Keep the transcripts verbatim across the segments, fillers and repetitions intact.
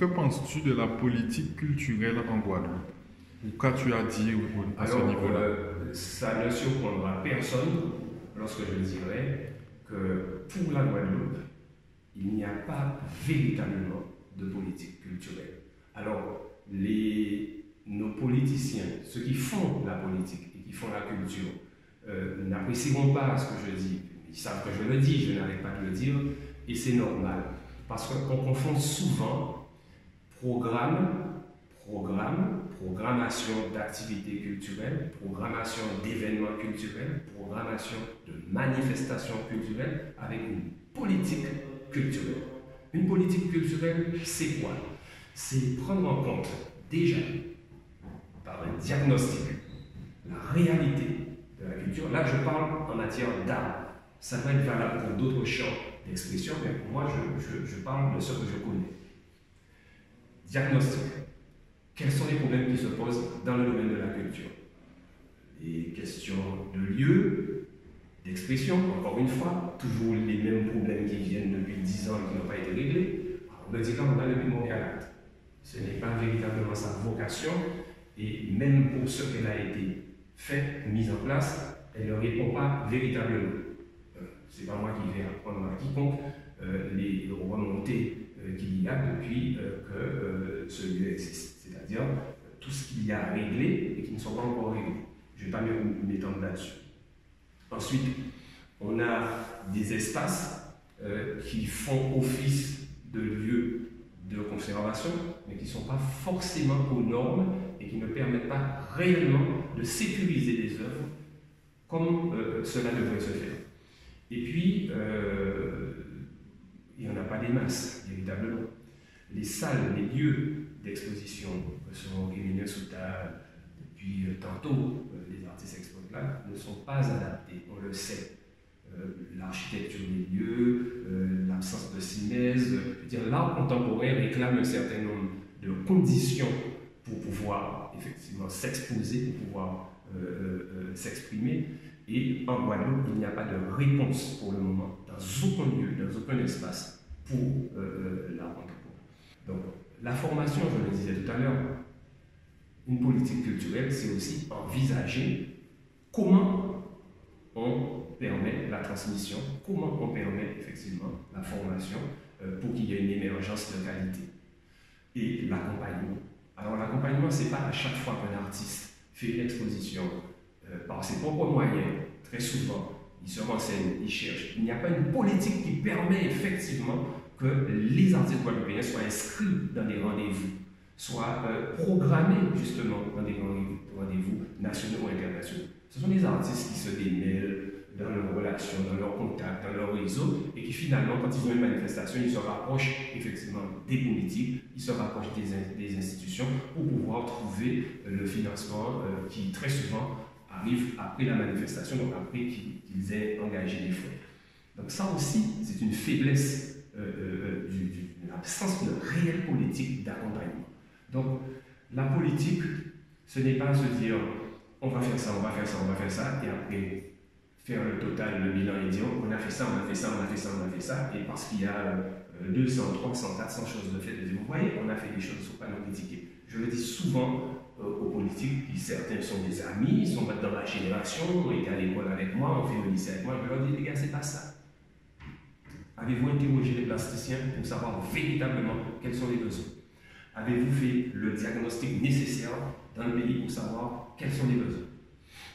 Que penses-tu de la politique culturelle en Guadeloupe? Ou qu'as-tu à dire à ce niveau-là? Euh, ça ne surprendra personne lorsque je dirai que pour la Guadeloupe, il n'y a pas véritablement de politique culturelle. Alors, les, nos politiciens, ceux qui font la politique et qui font la culture, euh, n'apprécieront pas ce que je dis. Ils savent que je le dis, je n'arrête pas de le dire, et c'est normal. Parce qu'on confond souvent programme, programme, programmation d'activités culturelles, programmation d'événements culturels, programmation de manifestations culturelles avec une politique culturelle. Une politique culturelle, c'est quoi? C'est prendre en compte déjà, par un diagnostic, la réalité de la culture. Là, je parle en matière d'art. Ça va être valable pour d'autres champs d'expression, mais pour moi, je, je, je parle de ce que je connais. Diagnostic. Quels sont les problèmes qui se posent dans le domaine de la culture? Les questions de lieu, d'expression, encore une fois, toujours les mêmes problèmes qui viennent depuis dix ans et qui n'ont pas été réglés. On le dit quand on a le Mémorial ACTe. Ce n'est pas véritablement sa vocation, et même pour ce qu'elle a été faite, mise en place, elle ne répond pas véritablement. C'est pas moi qui vais apprendre à quiconque euh, les remontées euh, qu'il y a depuis euh, que euh, ce lieu existe. C'est-à-dire euh, tout ce qu'il y a à régler et qui ne sont pas encore réglés. Je ne vais pas m'étendre là-dessus. Ensuite, on a des espaces euh, qui font office de lieux de conservation, mais qui ne sont pas forcément aux normes et qui ne permettent pas réellement de sécuriser les œuvres comme euh, cela devrait se faire. Et puis, euh, il n'y en a pas des masses, véritablement. Les salles, les lieux d'exposition que sont réunis sous table depuis euh, tantôt, euh, les artistes exposent là, ne sont pas adaptés, on le sait. Euh, L'architecture des lieux, euh, l'absence de simèse, euh, l'art contemporain réclame un certain nombre de conditions pour pouvoir effectivement s'exposer, pour pouvoir euh, euh, s'exprimer. Et en Guadeloupe, il n'y a pas de réponse pour le moment, dans aucun lieu, dans aucun espace pour euh, l'art contemporain. Donc, la formation, je le disais tout à l'heure, une politique culturelle, c'est aussi envisager comment on permet la transmission, comment on permet effectivement la formation euh, pour qu'il y ait une émergence de qualité. Et l'accompagnement. Alors, l'accompagnement, ce n'est pas à chaque fois qu'un artiste fait une exposition par ses propres moyens, très souvent, il se renseigne, il cherche. Il n'y a pas une politique qui permet effectivement que les artistes guadeloupéens soient inscrits dans des rendez-vous, soient euh, programmés justement dans des rendez-vous nationaux ou internationaux. Ce sont des artistes qui se démêlent dans leurs relations, dans leurs contacts, dans leur réseau, et qui finalement, quand ils ont une manifestation, ils se rapprochent effectivement des politiques, ils se rapprochent des, des institutions pour pouvoir trouver le financement euh, qui très souvent arrive après la manifestation, donc après qu'ils aient engagé les frais. Donc ça aussi, c'est une faiblesse, euh, euh, une absence de réelle politique d'accompagnement. Donc la politique, ce n'est pas se dire on va faire ça, on va faire ça, on va faire ça, et après faire le total, le bilan et dire on a fait ça, on a fait ça, on a fait ça, on a fait ça, et parce qu'il y a euh, deux cents, trois cents, quatre cents choses de fait, de dire vous voyez, on a fait des choses, il ne faut pas nous critiquer. Je le dis souvent aux politiques, qui certains sont des amis, sont dans ma génération, ont été à l'école avec moi, ont fait le lycée avec moi, je leur dis, les gars, c'est pas ça. Avez-vous interrogé les plasticiens pour savoir véritablement quels sont les besoins? Avez-vous fait le diagnostic nécessaire dans le pays pour savoir quels sont les besoins?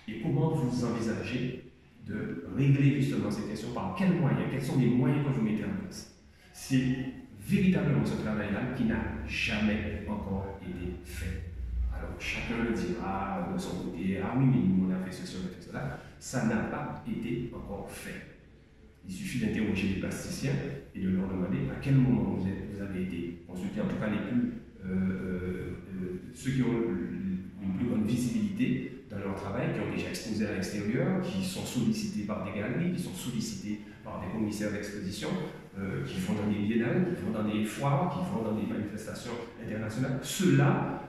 Et comment vous envisagez de régler justement ces questions? Par quels moyens? Quels sont les moyens que vous mettez en place? C'est véritablement ce travail-là qui n'a jamais encore été fait. Alors, chacun le dira de son côté, ah oui, mais nous, on a fait ceci, on a fait cela. Ça n'a pas été encore fait. Il suffit d'interroger les plasticiens et de leur demander à quel moment vous avez, vous avez été consultés, en tout cas les plus, euh, euh, ceux qui ont une plus grande visibilité dans leur travail, qui ont déjà exposé à l'extérieur, qui sont sollicités par des galeries, qui sont sollicités par des commissaires d'exposition, euh, qui vont dans des biennales, qui vont dans des foires, qui vont dans des manifestations internationales. Ceux-là,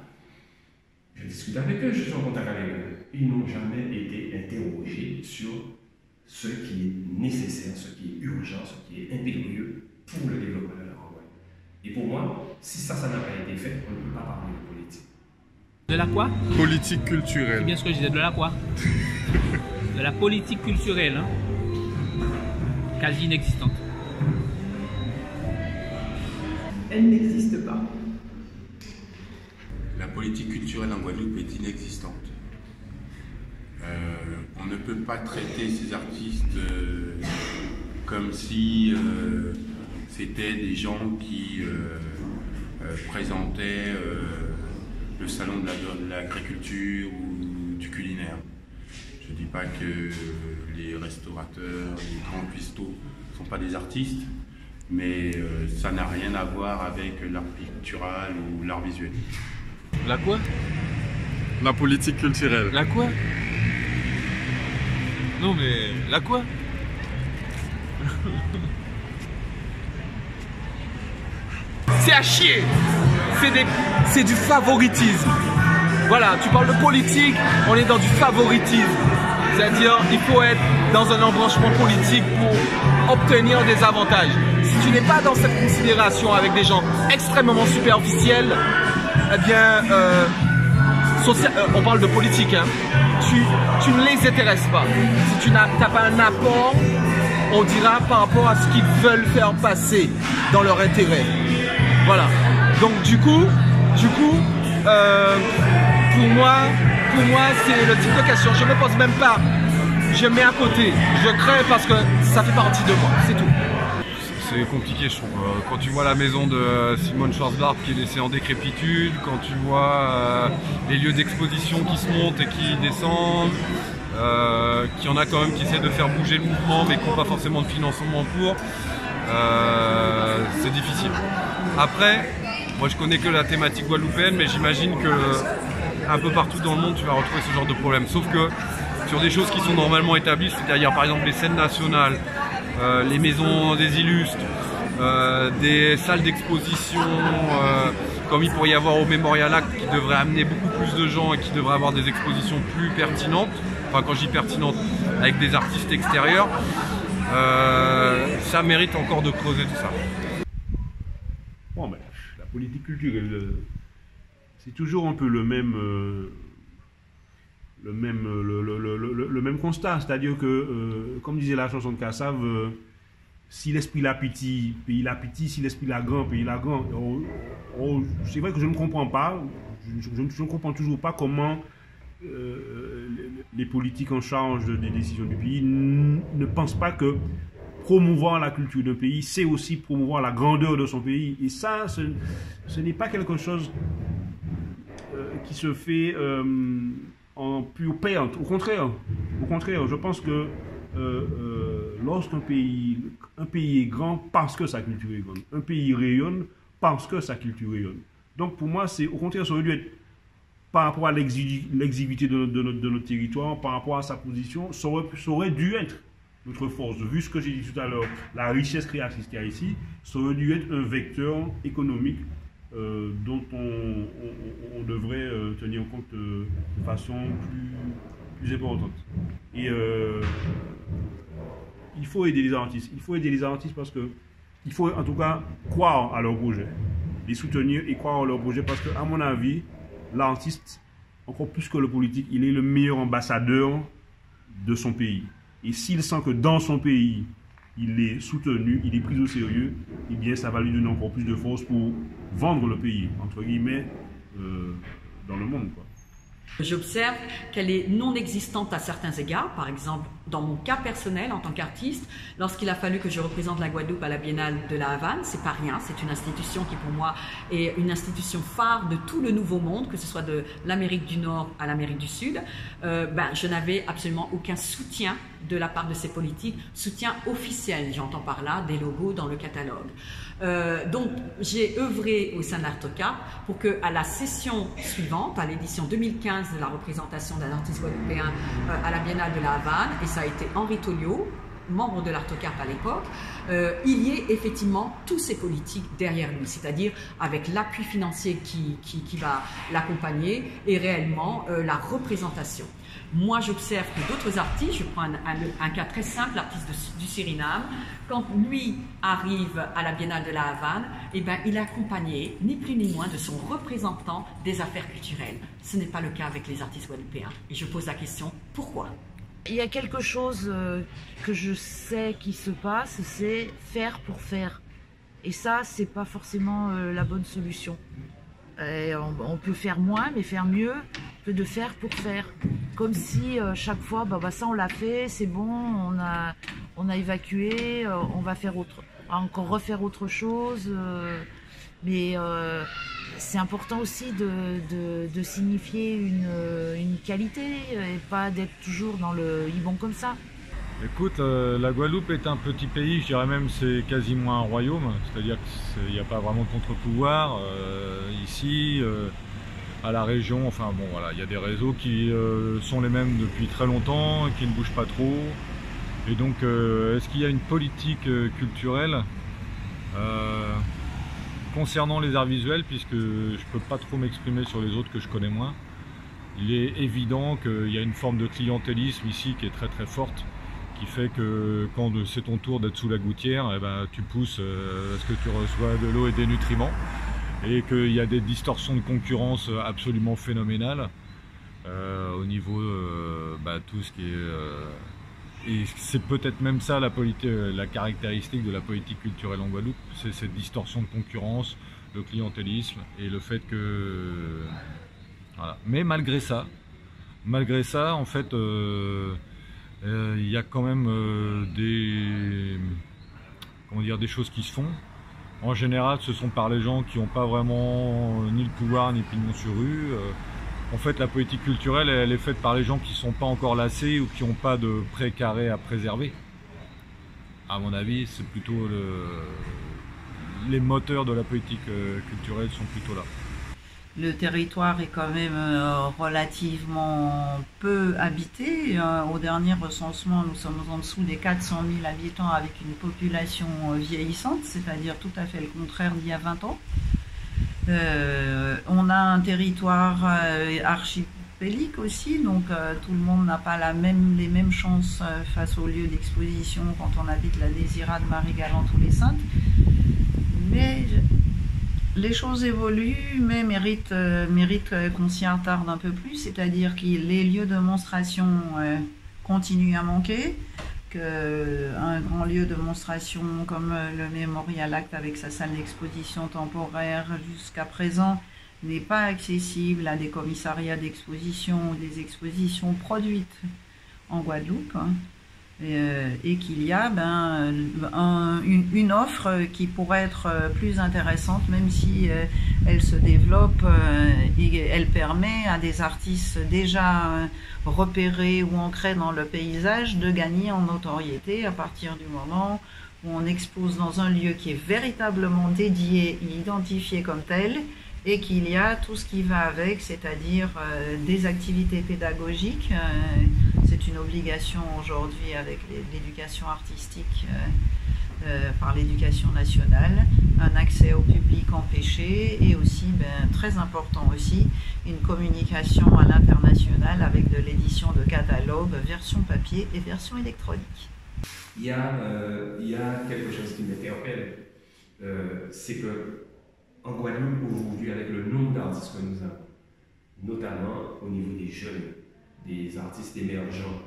je discute avec eux, je suis en contact avec eux. Ils n'ont jamais été interrogés sur ce qui est nécessaire, ce qui est urgent, ce qui est impérieux pour le développement de la rencontre. Et pour moi, si ça, ça n'a pas été fait, on ne peut pas parler de politique. De la quoi? Politique culturelle. C'est bien ce que je disais, de la quoi? De la politique culturelle, hein, quasi inexistante. Elle n'existe pas. La politique culturelle en Guadeloupe est inexistante. Euh, on ne peut pas traiter ces artistes euh, comme si euh, c'était des gens qui euh, euh, présentaient euh, le salon de l'agriculture ou du culinaire. Je ne dis pas que les restaurateurs, les grands cuistots ne sont pas des artistes, mais euh, ça n'a rien à voir avec l'art pictural ou l'art visuel. La quoi? La politique culturelle. La quoi? Non mais, la quoi? C'est à chier. C'est du favoritisme. Voilà, tu parles de politique, on est dans du favoritisme. C'est-à-dire, il faut être dans un embranchement politique pour obtenir des avantages. Si tu n'es pas dans cette considération avec des gens extrêmement superficiels, eh bien, euh, social, euh, on parle de politique, hein, tu, tu ne les intéresses pas. Si tu n'as pas un apport, on dira par rapport à ce qu'ils veulent faire passer dans leur intérêt. Voilà. Donc du coup, du coup euh, pour moi, pour moi c'est le type de question. Je ne me pose même pas, je mets à côté, je crée parce que ça fait partie de moi, c'est tout. C'est compliqué, je trouve. Quand tu vois la maison de Simone Schwarz-Bart qui est laissée en décrépitude, quand tu vois euh, les lieux d'exposition qui se montent et qui descendent, euh, qu'il y en a quand même qui essaient de faire bouger le mouvement mais qui n'ont pas forcément de financement pour, euh, c'est difficile. Après, moi je connais que la thématique guadeloupéenne, mais j'imagine que un peu partout dans le monde tu vas retrouver ce genre de problème. Sauf que sur des choses qui sont normalement établies, c'est-à-dire par exemple les scènes nationales, Euh, les maisons des illustres, euh, des salles d'exposition, euh, comme il pourrait y avoir au Mémorial ACTe, qui devrait amener beaucoup plus de gens et qui devrait avoir des expositions plus pertinentes, enfin quand je dis pertinentes, avec des artistes extérieurs, euh, ça mérite encore de creuser tout ça. Bon ben, la politique culturelle, c'est toujours un peu le même... Euh... Le même, le, le, le, le, le même constat, c'est-à-dire que, euh, comme disait la chanson de Kassav, euh, si l'esprit l'a petit, pays l'a petit, si l'esprit l'a grand, pays l'a grand. C'est vrai que je ne comprends pas, je, je, je ne comprends toujours pas comment euh, les, les politiques en charge des décisions du pays ne pensent pas que promouvoir la culture d'un pays, c'est aussi promouvoir la grandeur de son pays. Et ça, ce, ce n'est pas quelque chose euh, qui se fait... Euh, en pure perte. Au contraire, au contraire, je pense que euh, euh, lorsqu'un pays, un pays est grand parce que sa culture est grande, un pays rayonne parce que sa culture rayonne. Donc pour moi, c'est au contraire, ça aurait dû être par rapport à l'exiguïté de, de, de notre territoire, par rapport à sa position, ça aurait, ça aurait dû être notre force. Vu ce que j'ai dit tout à l'heure, la richesse créatrice qu'il y a ici, ça aurait dû être un vecteur économique Euh, dont on, on, on devrait euh, tenir compte euh, de façon plus, plus importante. Et euh, il faut aider les artistes, il faut aider les artistes parce que il faut en tout cas croire à leur projet, les soutenir et croire à leur projet parce que, à mon avis, l'artiste, encore plus que le politique, il est le meilleur ambassadeur de son pays. Et s'il sent que dans son pays, il est soutenu, il est pris au sérieux, et eh bien ça va lui donner encore plus de force pour vendre le pays, entre guillemets, euh, dans le monde, quoi. J'observe qu'elle est non existante à certains égards, par exemple dans mon cas personnel en tant qu'artiste, lorsqu'il a fallu que je représente la Guadeloupe à la Biennale de la Havane, c'est pas rien, c'est une institution qui pour moi est une institution phare de tout le Nouveau Monde, que ce soit de l'Amérique du Nord à l'Amérique du Sud, euh, ben, je n'avais absolument aucun soutien de la part de ces politiques, soutien officiel, j'entends par là, des logos dans le catalogue. Euh, donc j'ai œuvré au sein de l'Artocap pour que à la session suivante, à l'édition deux mille quinze de la représentation d'un artiste guadeloupéen euh, à la Biennale de la Havane, et ça a été Henri Tolio, membre de l'Artocarpe à l'époque, euh, il y ait effectivement tous ces politiques derrière lui, c'est-à-dire avec l'appui financier qui, qui, qui va l'accompagner et réellement euh, la représentation. Moi, j'observe que d'autres artistes, je prends un, un, un cas très simple, l'artiste du Suriname, quand lui arrive à la Biennale de la Havane, eh ben, il est accompagné, ni plus ni moins, de son représentant des affaires culturelles. Ce n'est pas le cas avec les artistes guadeloupéens. Et je pose la question, pourquoi ? Il y a quelque chose que je sais qui se passe, c'est faire pour faire. Et ça, c'est pas forcément la bonne solution. Et on peut faire moins, mais faire mieux que de faire pour faire. Comme si chaque fois, bah, bah ça on l'a fait, c'est bon, on a, on a évacué, on va faire autre, encore refaire autre chose. Mais euh, c'est important aussi de, de, de signifier une, une qualité et pas d'être toujours dans le « bon comme ça ». Écoute, euh, la Guadeloupe est un petit pays, je dirais même c'est quasiment un royaume, c'est-à-dire qu'il n'y a pas vraiment de contre-pouvoir euh, ici, euh, à la région, enfin bon voilà, il y a des réseaux qui euh, sont les mêmes depuis très longtemps, qui ne bougent pas trop, et donc euh, est-ce qu'il y a une politique euh, culturelle euh, concernant les arts visuels, puisque je ne peux pas trop m'exprimer sur les autres que je connais moins, il est évident qu'il y a une forme de clientélisme ici qui est très très forte, qui fait que quand c'est ton tour d'être sous la gouttière, eh ben, tu pousses parce que tu reçois de l'eau et des nutriments, et qu'il y a des distorsions de concurrence absolument phénoménales euh, au niveau de euh, bah, tout ce qui est... Euh, et c'est peut-être même ça la, la caractéristique de la politique culturelle en Guadeloupe, c'est cette distorsion de concurrence, le clientélisme et le fait que... Voilà. Mais malgré ça, malgré ça, en fait, euh, euh, y a quand même euh, des, comment dire, des choses qui se font. En général, ce sont par les gens qui n'ont pas vraiment euh, ni le pouvoir ni pignon sur rue. Euh, En fait, la politique culturelle, elle est faite par les gens qui ne sont pas encore lassés ou qui n'ont pas de précaré à préserver. À mon avis, c'est plutôt le... les moteurs de la politique culturelle sont plutôt là. Le territoire est quand même relativement peu habité. Au dernier recensement, nous sommes en dessous des quatre cent mille habitants avec une population vieillissante, c'est-à-dire tout à fait le contraire d'il y a vingt ans. Euh, on a un territoire euh, archipélique aussi, donc euh, tout le monde n'a pas la même, les mêmes chances euh, face aux lieux d'exposition quand on habite la Désirade, Marie-Galante ou les Saintes. Mais je... les choses évoluent, mais méritent, euh, méritent euh, qu'on s'y attarde un peu plus, c'est-à-dire que les lieux de monstration euh, continuent à manquer. Un grand lieu de monstration comme le Mémorial ACTe avec sa salle d'exposition temporaire jusqu'à présent n'est pas accessible à des commissariats d'exposition ou des expositions produites en Guadeloupe, hein, et, et qu'il y a ben, un, une, une offre qui pourrait être plus intéressante même si euh, elle se développe euh, et elle permet à des artistes déjà euh, repérés ou ancrés dans le paysage de gagner en notoriété à partir du moment où on expose dans un lieu qui est véritablement dédié et identifié comme tel et qu'il y a tout ce qui va avec, c'est-à-dire euh, des activités pédagogiques. Euh, c'est une obligation aujourd'hui avec l'éducation artistique euh, euh, par l'éducation nationale, un accès au public empêché et aussi, ben, très important aussi, une communication à l'international avec de l'édition de catalogues, version papier et version électronique. Il y a, euh, il y a quelque chose qui m'interpelle, euh, c'est que en Guadeloupe aujourd'hui, avec le nombre d'artistes que nous avons, notamment au niveau des jeunes, des artistes émergents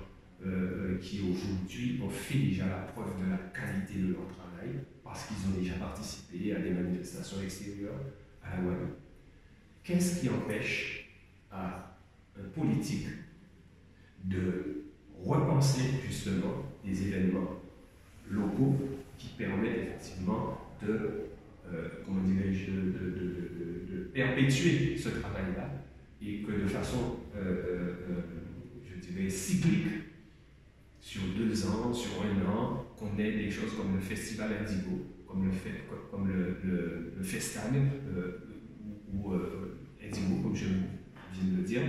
euh, qui aujourd'hui ont fait déjà la preuve de la qualité de leur travail parce qu'ils ont déjà participé à des manifestations extérieures à la Guadeloupe. Qu'est-ce qui empêche à un politique de repenser justement des événements locaux qui permettent effectivement de, euh, comment dirais-je, de, de, de, de, de perpétuer ce travail-là et que de façon euh, euh, je dirais cyclique, sur deux ans, sur un an, qu'on ait des choses comme le Festival Indigo, comme le, fait, comme le, le, le Festal, euh, ou euh, Indigo, comme je viens de le dire,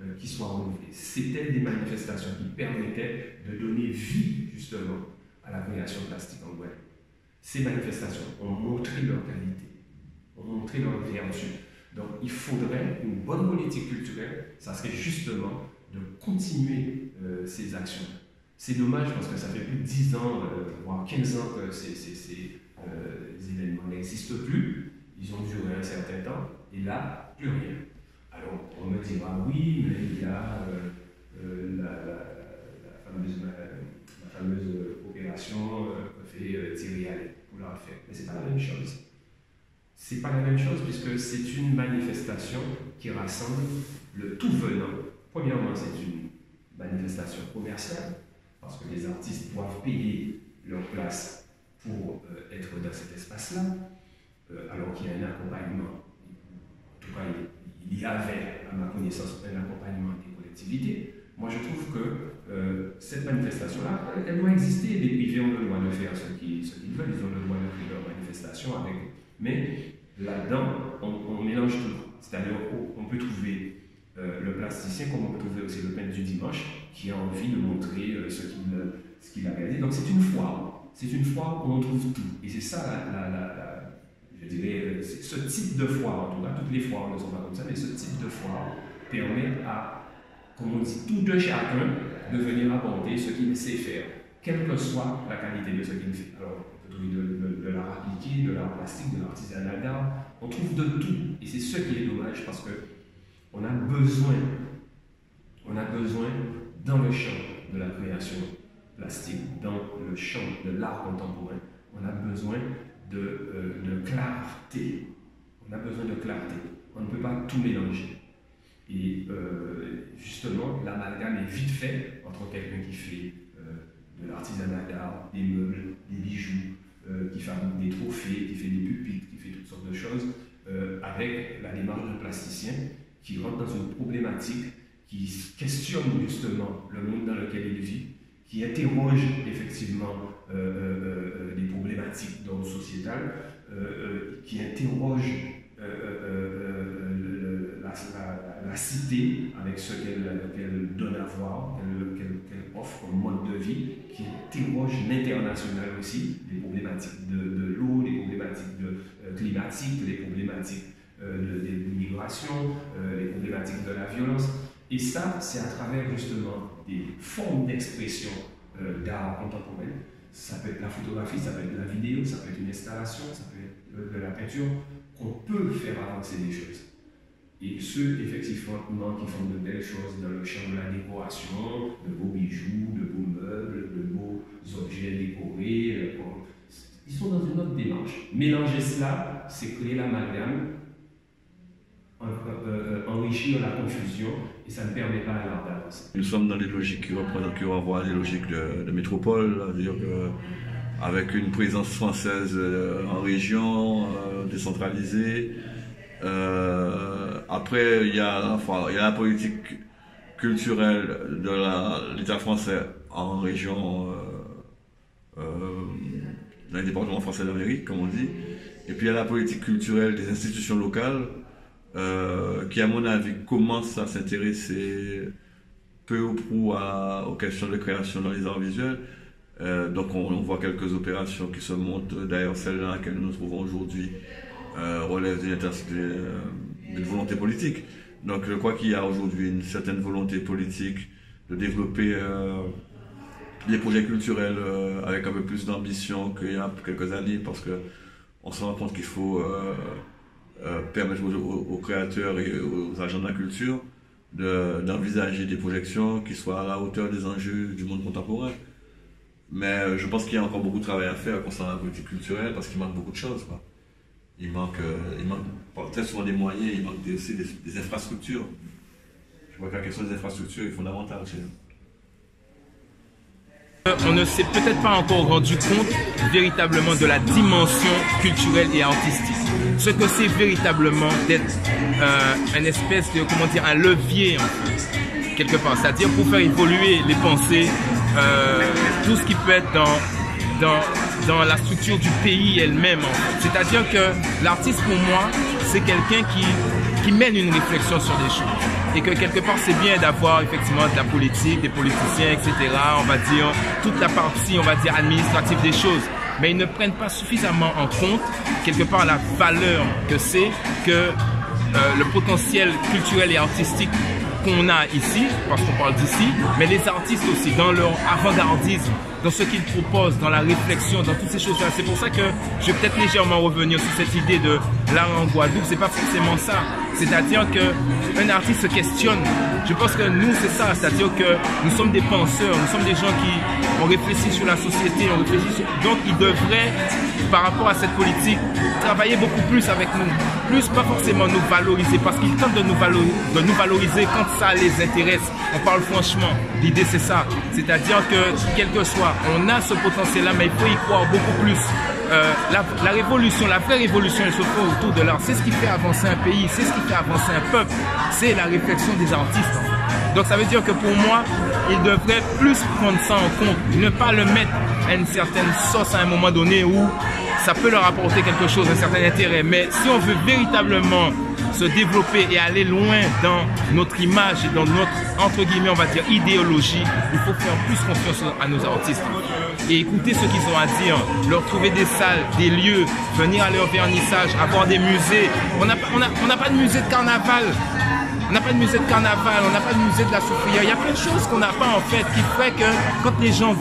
euh, qui soient renouvelés. C'était des manifestations qui permettaient de donner vie, justement, à la création plastique en Guadeloupe. Ces manifestations ont montré leur qualité, ont montré leur vertu. Donc il faudrait une bonne politique culturelle, ça serait justement de continuer euh, ces actions. C'est dommage parce que ça fait plus de dix ans, euh, voire quinze ans que ces, ces, ces euh, événements n'existent plus. Ils ont duré un certain temps et là, plus rien. Alors on me dira oui, mais il y a euh, euh, la, la, la fameuse, la fameuse opération que fait euh, Thierry Allais pour la refaire. Mais c'est pas la même chose. C'est pas la même chose puisque c'est une manifestation qui rassemble le tout venant. Premièrement, c'est une manifestation commerciale parce que les artistes doivent payer leur place pour euh, être dans cet espace-là, euh, alors qu'il y a un accompagnement. En tout cas, il y avait, à ma connaissance, un accompagnement des collectivités. Moi, je trouve que euh, cette manifestation-là, elle doit exister. Les privés ont le droit de faire ce qu'ils ce qu'ils veulent. Ils ont le droit de créer leur manifestation avec. Mais là-dedans, on, on mélange tout. C'est-à-dire qu'on peut trouver euh, le plasticien, comme on peut trouver aussi le peintre du dimanche, qui a envie de montrer euh, ce qu'il qu a réalisé. Donc c'est une foire. C'est une foire où on trouve tout. Et c'est ça, la, la, la, la, je dirais, ce type de foire, en tout cas, toutes les foires ne sont pas comme ça, mais ce type de foire permet à, comme on dit, tout de chacun de venir aborder ce qu'il sait faire, quelle que soit la qualité de ce qu'il fait. Alors, de, de, de l'art appliqué, de l'art plastique, de l'artisanat d'art, on trouve de tout. Et c'est ce qui est dommage parce que on a besoin, on a besoin dans le champ de la création plastique, dans le champ de l'art contemporain, on a besoin de, euh, de clarté. On a besoin de clarté. On ne peut pas tout mélanger. Et euh, justement, l'amalgame est vite fait entre quelqu'un qui fait euh, de l'artisanat d'art, des meubles, des bijoux, Euh, qui fabrique des trophées, qui fait des pupitres, qui fait toutes sortes de choses, euh, avec la démarche de plasticien qui rentre dans une problématique qui questionne justement le monde dans lequel il vit, qui interroge effectivement euh, euh, euh, des problématiques dans le sociétal, euh, euh, qui interroge euh, euh, euh, la, la, la cité avec ce qu'elle qu'elle donne à voir, qu'elle qu'elle qu'elle offre au mode de vie, qui interroge l'international aussi, les problématiques de, de l'eau, les problématiques de, euh, climatiques, les problématiques euh, de, de l'immigration, euh, les problématiques de la violence. Et ça, c'est à travers justement des formes d'expression euh, d'art contemporain. Ça peut être la photographie, ça peut être la vidéo, ça peut être une installation, ça peut être euh, de la peinture, qu'on peut faire avancer des choses. Et ceux, effectivement, qui font de belles choses dans le champ de la décoration, de beaux bijoux, de beaux meubles, de beaux objets décorés, ils sont dans une autre démarche. Mélanger cela, c'est créer l'amalgame, enrichir la confusion, et ça ne permet pas alors d'avancer. Nous sommes dans des logiques qui reprennent, qui renvoient les logiques de, de métropole, c'est-à-dire qu'avec une présence française en région, décentralisée. Euh, après, il y a, enfin, il y a la politique culturelle de l'État français en région, euh, euh, dans les départements français d'Amérique, comme on dit. Et puis il y a la politique culturelle des institutions locales, euh, qui, à mon avis, commence à s'intéresser peu ou prou à, aux questions de création dans les arts visuels. Euh, donc on, on voit quelques opérations qui se montent, d'ailleurs celle dans laquelle nous nous trouvons aujourd'hui, Euh, relève d'une euh, volonté politique. Donc je crois qu'il y a aujourd'hui une certaine volonté politique de développer euh, des projets culturels euh, avec un peu plus d'ambition qu'il y a quelques années, parce que on se rend compte qu'il faut euh, euh, permettre aux, aux créateurs et aux agents de la culture d'envisager de, des projections qui soient à la hauteur des enjeux du monde contemporain. Mais je pense qu'il y a encore beaucoup de travail à faire concernant la politique culturelle, parce qu'il manque beaucoup de choses, quoi. Il manque, euh, il manque très souvent des moyens, il manque des, aussi des, des infrastructures. Je crois que la question des infrastructures est fondamentale chez nous. On ne s'est peut-être pas encore rendu compte véritablement de la dimension culturelle et artistique. Ce que c'est véritablement d'être euh, un espèce de, comment dire, un levier en fait, quelque part. C'est-à-dire pour faire évoluer les pensées, euh, tout ce qui peut être dans, dans dans la structure du pays elle-même. C'est-à-dire que l'artiste, pour moi, c'est quelqu'un qui, qui mène une réflexion sur des choses. Et que quelque part, c'est bien d'avoir effectivement de la politique, des politiciens, et cetera. On va dire toute la partie, on va dire administrative des choses. Mais ils ne prennent pas suffisamment en compte quelque part la valeur que c'est que euh, le potentiel culturel et artistique qu'on a ici, parce qu'on parle d'ici, mais les artistes aussi, dans leur avant-gardisme, dans ce qu'ils proposent, dans la réflexion, dans toutes ces choses-là. C'est pour ça que je vais peut-être légèrement revenir sur cette idée de l'art en Guadeloupe. C'est pas forcément ça. C'est-à-dire qu'un artiste se questionne. Je pense que nous, c'est ça. C'est-à-dire que nous sommes des penseurs, nous sommes des gens qui ont réfléchi sur la société, on réfléchit sur... Donc, ils devraient, par rapport à cette politique, travailler beaucoup plus avec nous. Plus, pas forcément nous valoriser, parce qu'ils tentent de nous valoriser, de nous valoriser quand ça les intéresse. On parle franchement. L'idée, c'est ça. C'est-à-dire que, quel que soit, on a ce potentiel-là, mais il faut y croire beaucoup plus. Euh, la, la révolution, la vraie révolution, elle se fait autour de l'art. C'est ce qui fait avancer un pays, c'est ce qui fait avancer un peuple. C'est la réflexion des artistes. Donc ça veut dire que pour moi, ils devraient plus prendre ça en compte, ne pas le mettre à une certaine sauce à un moment donné où ça peut leur apporter quelque chose, un certain intérêt. Mais si on veut véritablement se développer et aller loin dans notre image et dans notre, entre guillemets, on va dire, idéologie, il faut faire plus confiance à nos artistes et écouter ce qu'ils ont à dire, leur trouver des salles, des lieux, venir à leur vernissage, avoir des musées. On n'a on a, on a pas de musée de carnaval. On n'a pas de musée de carnaval, on n'a pas de musée de la soufrière. Il y a plein de choses qu'on n'a pas en fait qui fait que quand les gens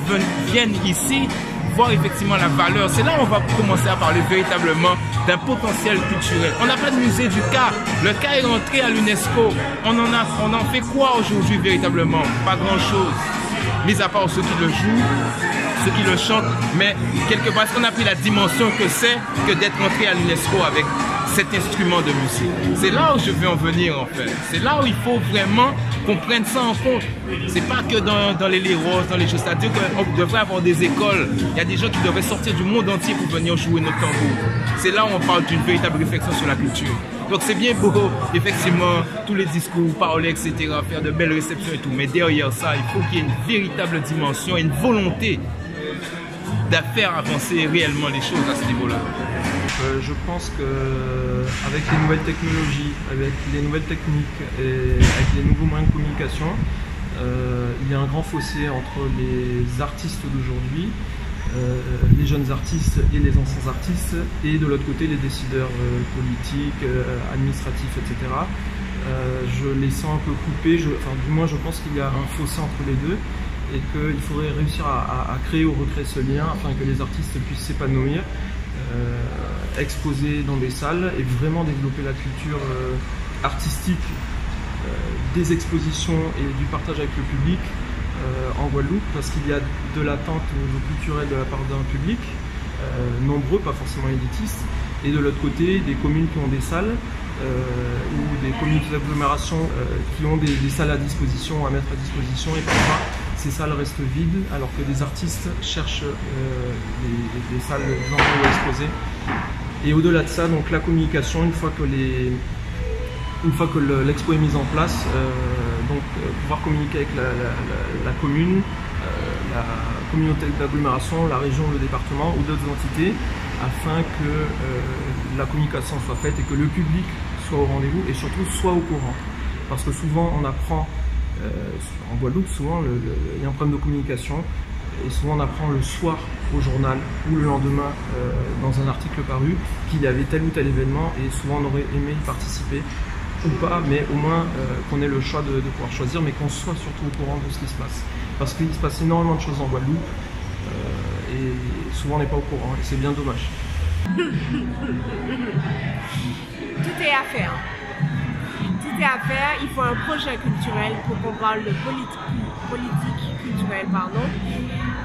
viennent ici, voir effectivement la valeur, c'est là où on va commencer à parler véritablement d'un potentiel culturel. On n'a pas de musée du K. Le K est rentré à l'UNESCO. On en a, on en fait quoi aujourd'hui véritablement? Pas grand-chose, mis à part ceux qui le jouent, ceux qui le chantent. Mais quelque part, est-ce qu'on a pris la dimension que c'est que d'être rentré à l'UNESCO avec cet instrument de musique? C'est là où je veux en venir en fait. C'est là où il faut vraiment qu'on prenne ça en compte. C'est pas que dans, dans les léros, dans les choses. C'est-à-dire qu'on devrait avoir des écoles. Il y a des gens qui devraient sortir du monde entier pour venir jouer notre tambour. C'est là où on parle d'une véritable réflexion sur la culture. Donc c'est bien beau, effectivement, tous les discours, parler, et cetera, faire de belles réceptions et tout. Mais derrière ça, il faut qu'il y ait une véritable dimension, une volonté de faire avancer réellement les choses à ce niveau-là. Euh, je pense qu'avec les nouvelles technologies, avec les nouvelles techniques et avec les nouveaux moyens de communication, euh, il y a un grand fossé entre les artistes d'aujourd'hui, euh, les jeunes artistes et les anciens artistes, et de l'autre côté les décideurs euh, politiques, euh, administratifs, et cetera. Euh, je les sens un peu coupés, je, enfin, du moins je pense qu'il y a un fossé entre les deux et qu'il faudrait réussir à, à, à créer ou recréer ce lien afin que les artistes puissent s'épanouir. Euh, exposer dans des salles et vraiment développer la culture euh, artistique euh, des expositions et du partage avec le public euh, en Guadeloupe, parce qu'il y a de l'attente au niveau culturel de la part d'un public euh, nombreux, pas forcément élitiste, et de l'autre côté des communes qui ont des salles euh, ou des communes d'agglomération euh, qui ont des, des salles à disposition, à mettre à disposition, et parfois ces salles restent vides alors que des artistes cherchent euh, des, des salles où exposer. Et au-delà de ça, donc la communication, une fois que les, une fois que l'expo est mise en place, euh, donc euh, pouvoir communiquer avec la, la, la, la commune, euh, la communauté d'agglomération, la région, le département ou d'autres entités, afin que euh, la communication soit faite et que le public soit au rendez-vous et surtout soit au courant. Parce que souvent on apprend. Euh, en Guadeloupe, souvent, il y a un problème de communication et souvent on apprend le soir au journal ou le lendemain euh, dans un article paru qu'il y avait tel ou tel événement et souvent on aurait aimé y participer ou pas, mais au moins euh, qu'on ait le choix de, de pouvoir choisir, mais qu'on soit surtout au courant de ce qui se passe. Parce qu'il se passe énormément de choses en Guadeloupe euh, et souvent on n'est pas au courant et c'est bien dommage. Tout est à faire. À faire, il faut un projet culturel pour qu'on parle de politique, politique culturelle, pardon.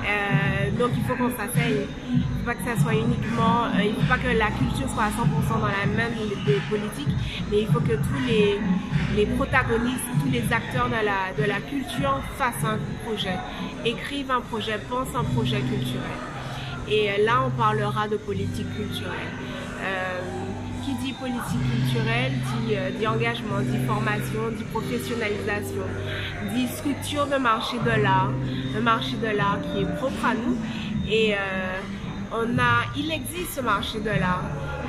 Euh, donc il faut qu'on s'asseye. Il ne faut pas que ça soit uniquement, euh, il ne faut pas que la culture soit à cent pour cent dans la main des politiques, mais il faut que tous les, les protagonistes, tous les acteurs de la, de la culture fassent un projet, écrivent un projet, pensent un projet culturel. Et là, on parlera de politique culturelle. Euh, Qui dit politique culturelle, dit, euh, dit engagement, dit formation, dit professionnalisation, dit structure de marché de l'art, un marché de l'art qui est propre à nous et, euh, On a, il existe ce marché de l'art,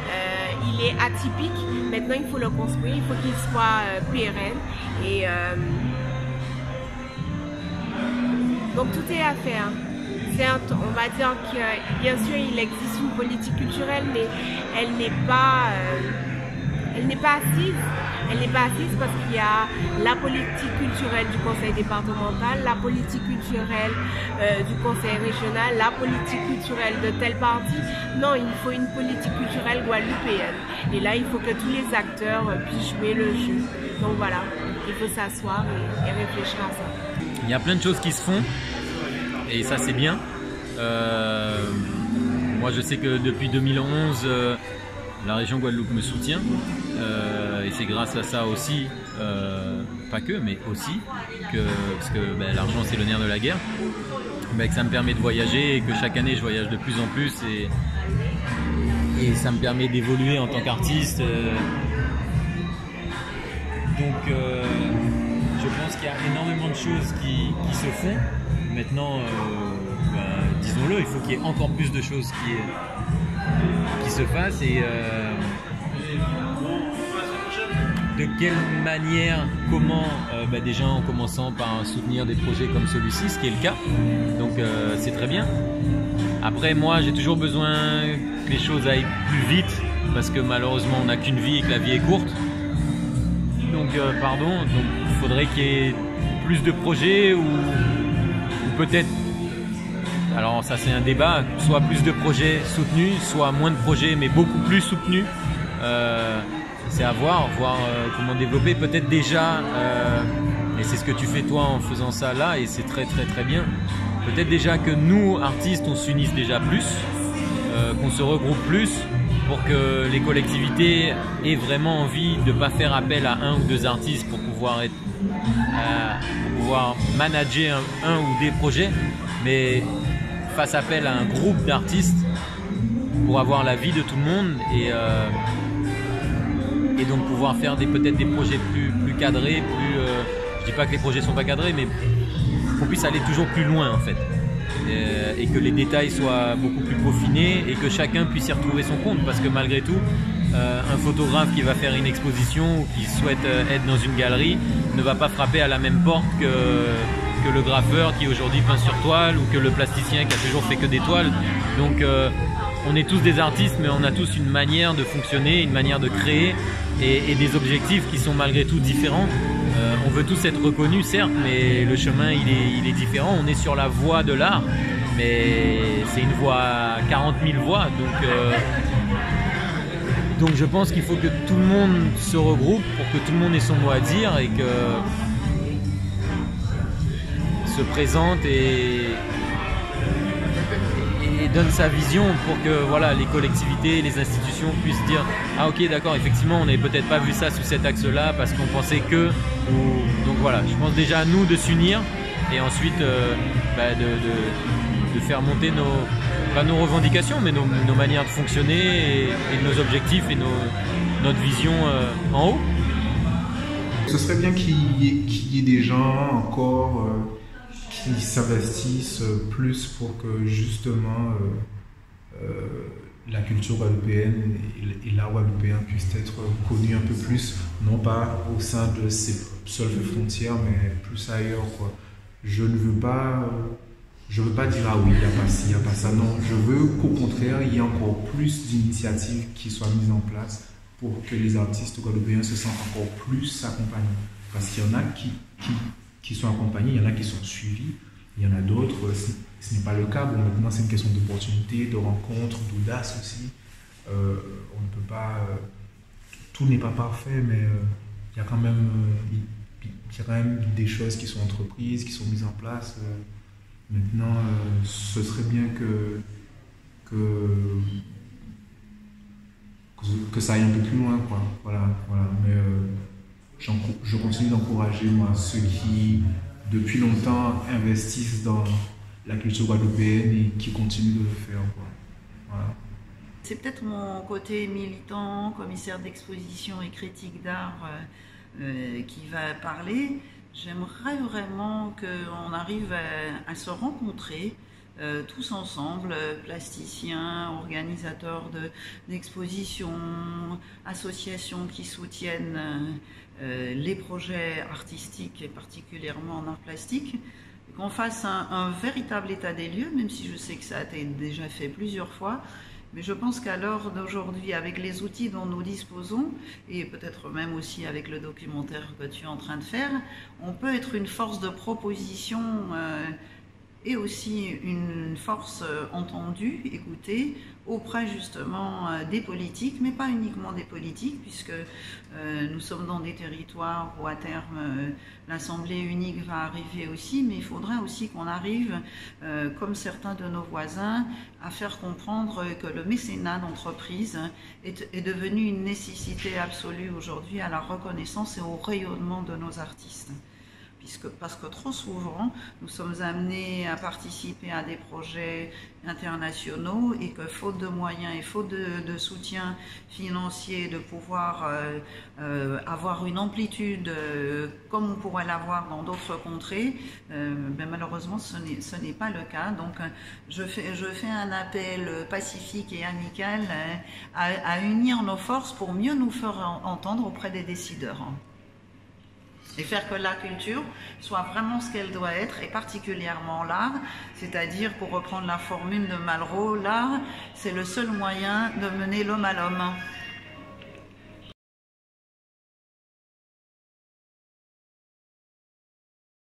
euh, il est atypique, maintenant il faut le construire, il faut qu'il soit euh, pérenne et euh, donc tout est à faire. Certes, on va dire que bien sûr il existe une politique culturelle, mais elle n'est pas, euh, elle n'est pas assise. Elle n'est pas assise parce qu'il y a la politique culturelle du conseil départemental, la politique culturelle euh, du conseil régional, la politique culturelle de telle partie. Non, il faut une politique culturelle guadeloupéenne. Et là, il faut que tous les acteurs puissent jouer le jeu. Donc voilà, il faut s'asseoir et, et réfléchir à ça. Il y a plein de choses qui se font et ça, c'est bien. Euh, moi, je sais que depuis deux mille onze, euh, la région Guadeloupe me soutient. Euh, et c'est grâce à ça aussi, euh, pas que, mais aussi, que, parce que ben, l'argent c'est le nerf de la guerre, ben, que ça me permet de voyager et que chaque année je voyage de plus en plus et, et ça me permet d'évoluer en tant qu'artiste. Euh, donc euh, je pense qu'il y a énormément de choses qui, qui se font. Maintenant, euh, ben, disons-le, il faut qu'il y ait encore plus de choses qui, qui se fassent et... Euh, de quelle manière, comment, euh, bah déjà en commençant par soutenir des projets comme celui-ci, ce qui est le cas, donc euh, c'est très bien. Après moi j'ai toujours besoin que les choses aillent plus vite, parce que malheureusement on n'a qu'une vie et que la vie est courte, donc euh, pardon, donc il faudrait qu'il y ait plus de projets ou, ou peut-être, alors ça c'est un débat, soit plus de projets soutenus, soit moins de projets mais beaucoup plus soutenus. Euh, C'est à voir, voir euh, comment développer. Peut-être déjà, euh, et c'est ce que tu fais toi en faisant ça là, et c'est très très très bien. Peut-être déjà que nous, artistes, on s'unisse déjà plus, euh, qu'on se regroupe plus pour que les collectivités aient vraiment envie de ne pas faire appel à un ou deux artistes pour pouvoir, être, euh, pour pouvoir manager un, un ou des projets, mais fassent appel à un groupe d'artistes pour avoir l'avis de tout le monde et... Euh, et donc pouvoir faire peut-être des projets plus, plus cadrés, plus, euh, je dis pas que les projets sont pas cadrés, mais qu'on puisse aller toujours plus loin en fait, euh, et que les détails soient beaucoup plus peaufinés et que chacun puisse y retrouver son compte, parce que malgré tout, euh, un photographe qui va faire une exposition ou qui souhaite euh, être dans une galerie ne va pas frapper à la même porte que, que le graffeur qui aujourd'hui peint sur toile ou que le plasticien qui a toujours fait que des toiles. Donc euh, on est tous des artistes, mais on a tous une manière de fonctionner, une manière de créer et, et des objectifs qui sont malgré tout différents. Euh, on veut tous être reconnus, certes, mais le chemin, il est, il est différent. On est sur la voie de l'art, mais c'est une voie à quarante mille voies. Donc, euh, donc je pense qu'il faut que tout le monde se regroupe pour que tout le monde ait son mot à dire et que se présente et... et donne sa vision pour que voilà, les collectivités, les institutions puissent dire « Ah ok, d'accord, effectivement, on n'avait peut-être pas vu ça sous cet axe-là parce qu'on pensait que… » Donc voilà, je pense déjà à nous de s'unir et ensuite euh, bah, de, de, de faire monter nos, pas nos revendications, mais nos, nos manières de fonctionner et, et nos objectifs et nos, notre vision euh, en haut. Ce serait bien qu'il y, qu'il y ait des gens encore… Euh... qui s'investissent plus pour que justement euh, euh, la culture guadeloupéenne et l'art guadeloupéen puissent être connus un peu plus, non pas au sein de ces seules frontières, mais plus ailleurs, quoi. Je ne veux pas, euh, je veux pas dire ah oui, il n'y a pas ci, il n'y a pas ça. Non, je veux qu'au contraire, il y ait encore plus d'initiatives qui soient mises en place pour que les artistes guadeloupéens se sentent encore plus accompagnés. Parce qu'il y en a qui, qui qui sont accompagnés, il y en a qui sont suivis, il y en a d'autres, ce n'est pas le cas. Bon, maintenant c'est une question d'opportunité, de rencontre, d'audace aussi. Euh, on ne peut pas, euh, tout n'est pas parfait, mais euh, il y a quand même, euh, il y a quand même des choses qui sont entreprises, qui sont mises en place. Euh, maintenant, euh, ce serait bien que, que, que ça aille un peu plus loin, quoi. Voilà, voilà. Mais, euh, je continue d'encourager moi ceux qui, depuis longtemps, investissent dans la culture guadeloupéenne et qui continuent de le faire. Voilà. C'est peut-être mon côté militant, commissaire d'exposition et critique d'art euh, qui va parler. J'aimerais vraiment qu'on arrive à, à se rencontrer euh, tous ensemble, plasticiens, organisateurs d'expositions, de, associations qui soutiennent euh, les projets artistiques et particulièrement en art plastique, qu'on fasse un, un véritable état des lieux, même si je sais que ça a été déjà fait plusieurs fois. Mais je pense qu'à l'heure d'aujourd'hui, avec les outils dont nous disposons, et peut-être même aussi avec le documentaire que tu es en train de faire, on peut être une force de proposition euh, et aussi une force euh, entendue, écoutée, auprès justement euh, des politiques, mais pas uniquement des politiques, puisque euh, nous sommes dans des territoires où à terme euh, l'Assemblée unique va arriver aussi, mais il faudrait aussi qu'on arrive, euh, comme certains de nos voisins, à faire comprendre que le mécénat d'entreprise est, est devenu une nécessité absolue aujourd'hui à la reconnaissance et au rayonnement de nos artistes. Puisque, parce que trop souvent, nous sommes amenés à participer à des projets internationaux et que faute de moyens et faute de, de soutien financier, de pouvoir euh, euh, avoir une amplitude euh, comme on pourrait l'avoir dans d'autres contrées, euh, mais malheureusement ce n'est pas le cas. Donc je fais, je fais un appel pacifique et amical à, à unir nos forces pour mieux nous faire entendre auprès des décideurs. Et faire que la culture soit vraiment ce qu'elle doit être, et particulièrement l'art, c'est-à-dire, pour reprendre la formule de Malraux, l'art, c'est le seul moyen de mener l'homme à l'homme.